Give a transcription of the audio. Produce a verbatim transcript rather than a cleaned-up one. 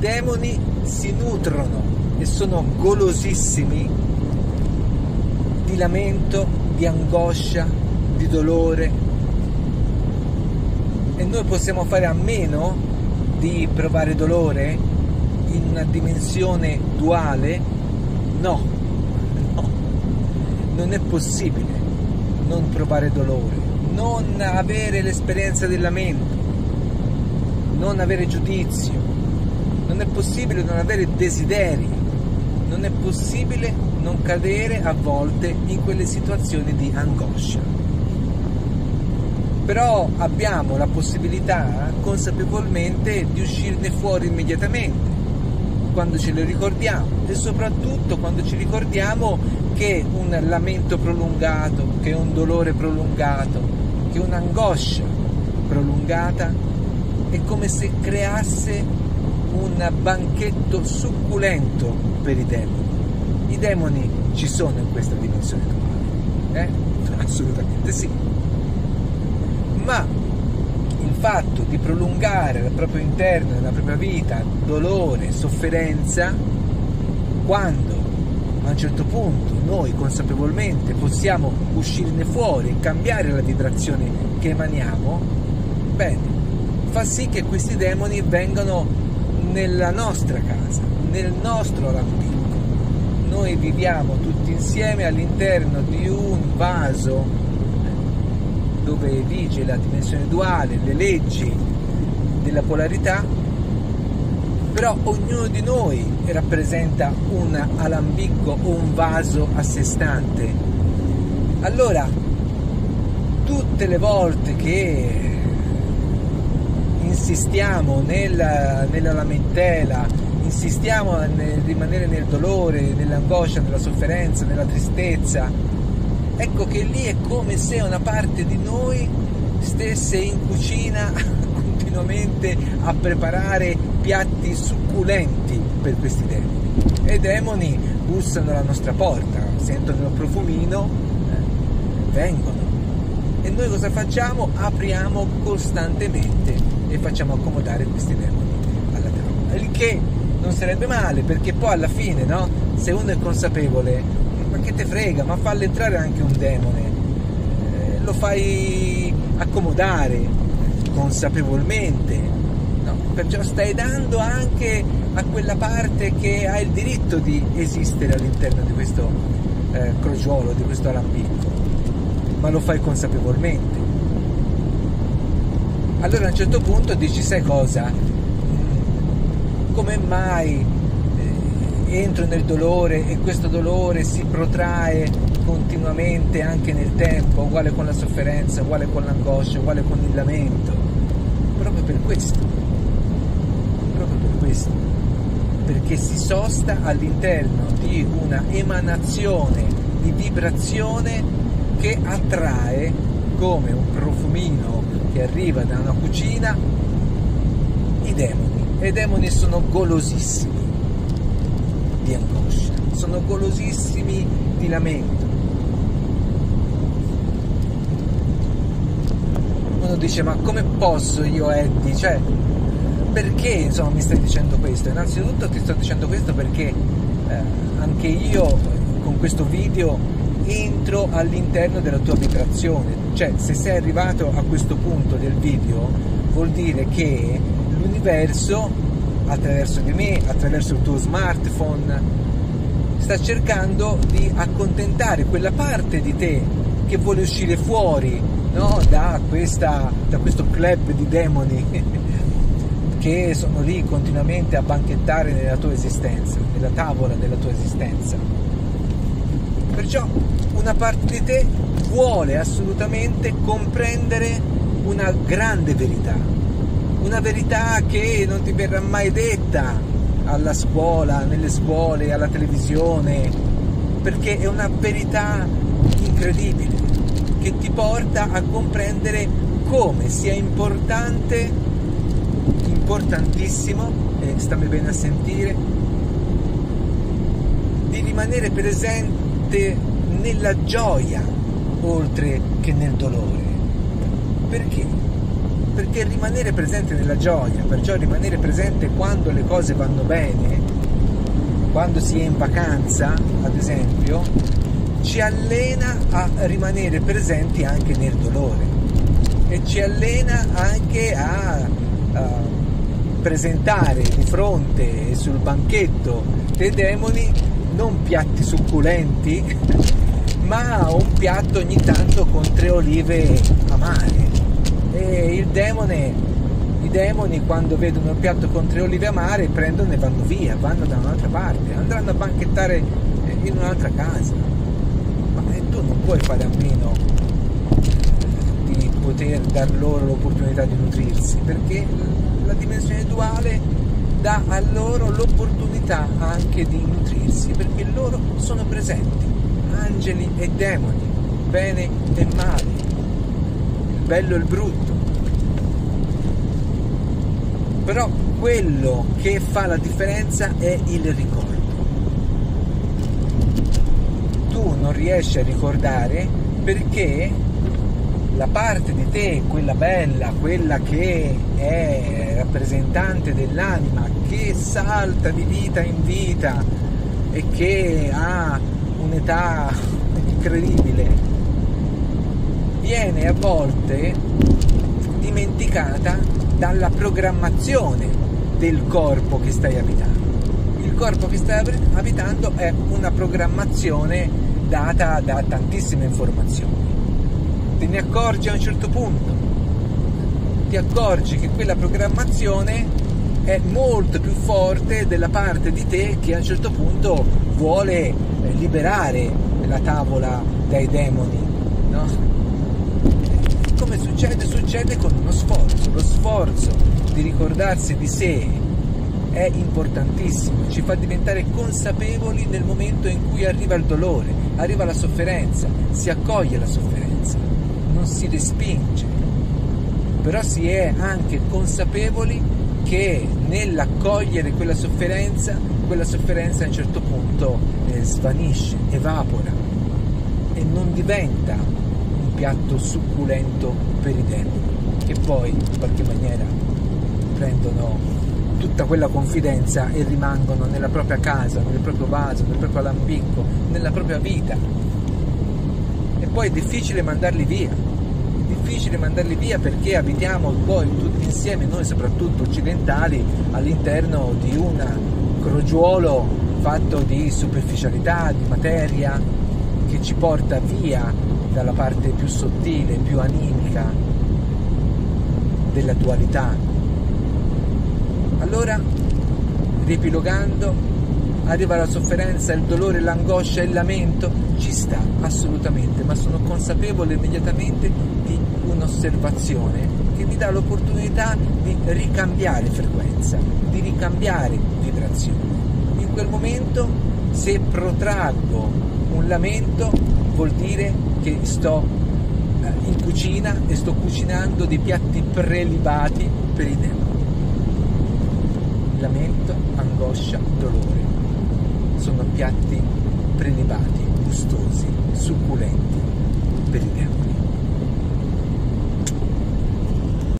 demoni si nutrono e sono golosissimi di lamento, di angoscia, di dolore, e noi possiamo fare a meno di provare dolore in una dimensione duale? No, no, non è possibile non provare dolore, non avere l'esperienza del lamento, non avere giudizio, non è possibile non avere desideri, non è possibile non cadere a volte in quelle situazioni di angoscia. Però abbiamo la possibilità consapevolmente di uscirne fuori immediatamente quando ce lo ricordiamo, e soprattutto quando ci ricordiamo che un lamento prolungato, che un dolore prolungato, che un'angoscia prolungata è come se creasse un banchetto succulento per i demoni. I demoni ci sono in questa dimensione totale, eh? Assolutamente sì. Ma il fatto di prolungare al proprio interno, nella propria vita, dolore, sofferenza, quando a un certo punto noi consapevolmente possiamo uscirne fuori e cambiare la vibrazione che emaniamo, bene, fa sì che questi demoni vengano nella nostra casa, nel nostro lampico. Noi viviamo tutti insieme all'interno di un vaso dove vige la dimensione duale, le leggi della polarità, però ognuno di noi rappresenta un alambicco o un vaso a sé stante. Allora, tutte le volte che insistiamo nella, nella lamentela, insistiamo nel rimanere nel dolore, nell'angoscia, nella sofferenza, nella tristezza, ecco che lì è come se una parte di noi stesse in cucina continuamente a preparare piatti succulenti per questi demoni. E i demoni bussano alla nostra porta, sentono il profumino, eh, vengono. E noi cosa facciamo? Apriamo costantemente e facciamo accomodare questi demoni alla terra. Il che non sarebbe male, perché poi alla fine, no? Se uno è consapevole, ma che te frega, ma fallo entrare anche un demone, eh, lo fai accomodare consapevolmente, no? Perciò stai dando anche a quella parte che ha il diritto di esistere all'interno di questo eh, crogiolo, di questo alambicco, ma lo fai consapevolmente. Allora a un certo punto dici, sai cosa, come mai entro nel dolore e questo dolore si protrae continuamente anche nel tempo, uguale con la sofferenza, uguale con l'angoscia, uguale con il lamento? Proprio per questo, proprio per questo, perché si sosta all'interno di una emanazione di vibrazione che attrae come un profumino che arriva da una cucina i demoni, e i demoni sono golosissimi di angoscia, sono golosissimi di lamento. Uno dice, ma come posso io, Eddy? Cioè, perché insomma mi stai dicendo questo? Innanzitutto ti sto dicendo questo perché eh, anche io con questo video entro all'interno della tua vibrazione. Cioè, se sei arrivato a questo punto del video, vuol dire che l'universo, attraverso di me, attraverso il tuo smartphone, sta cercando di accontentare quella parte di te che vuole uscire fuori, no? da, questa, da questo club di demoni che sono lì continuamente a banchettare nella tua esistenza, nella tavola della tua esistenza. Perciò una parte di te vuole assolutamente comprendere una grande verità, una verità che non ti verrà mai detta alla scuola, nelle scuole, alla televisione, perché è una verità incredibile che ti porta a comprendere come sia importante, importantissimo, e stammi bene a sentire, di rimanere presente nella gioia oltre che nel dolore. Perché? perché rimanere presente nella gioia, perciò rimanere presente quando le cose vanno bene, quando si è in vacanza ad esempio, ci allena a rimanere presenti anche nel dolore e ci allena anche a, a presentare di fronte e sul banchetto dei demoni non piatti succulenti ma un piatto ogni tanto con tre olive amare. E il demone, i demoni quando vedono il piatto con tre olive amare prendono e vanno via, vanno da un'altra parte, andranno a banchettare in un'altra casa. Ma tu non puoi fare a meno di poter dar loro l'opportunità di nutrirsi, perché la dimensione duale dà a loro l'opportunità anche di nutrirsi, perché loro sono presenti, angeli e demoni, bene e male, bello e il brutto. Però quello che fa la differenza è il ricordo. Tu non riesci a ricordare perché la parte di te, quella bella, quella che è rappresentante dell'anima, che salta di vita in vita e che ha un'età incredibile, viene a volte dimenticata dalla programmazione del corpo che stai abitando. Il corpo che stai abitando è una programmazione data da tantissime informazioni. Te ne accorgi a un certo punto, ti accorgi che quella programmazione è molto più forte della parte di te che a un certo punto vuole liberare la tavola dai demoni, no? Come succede? Succede con uno sforzo. Lo sforzo di ricordarsi di sé è importantissimo, ci fa diventare consapevoli nel momento in cui arriva il dolore, arriva la sofferenza, si accoglie la sofferenza, non si respinge, però si è anche consapevoli che nell'accogliere quella sofferenza, quella sofferenza a un certo punto eh, svanisce, evapora e non diventa piatto succulento per i demoni, che poi in qualche maniera prendono tutta quella confidenza e rimangono nella propria casa, nel proprio vaso, nel proprio alambicco, nella propria vita. E poi è difficile mandarli via, è difficile mandarli via perché abitiamo poi tutti insieme, noi soprattutto occidentali, all'interno di un crogiolo fatto di superficialità, di materia, che ci porta via dalla parte più sottile, più animica della dualità. Allora, riepilogando, arriva la sofferenza, il dolore, l'angoscia, il lamento, ci sta assolutamente, ma sono consapevole immediatamente di un'osservazione che mi dà l'opportunità di ricambiare frequenza, di ricambiare vibrazione. In quel momento, se protraggo un lamento, vuol dire che sto in cucina e sto cucinando dei piatti prelibati per i demoni. Lamento, angoscia, dolore. Sono piatti prelibati, gustosi, succulenti per i demoni.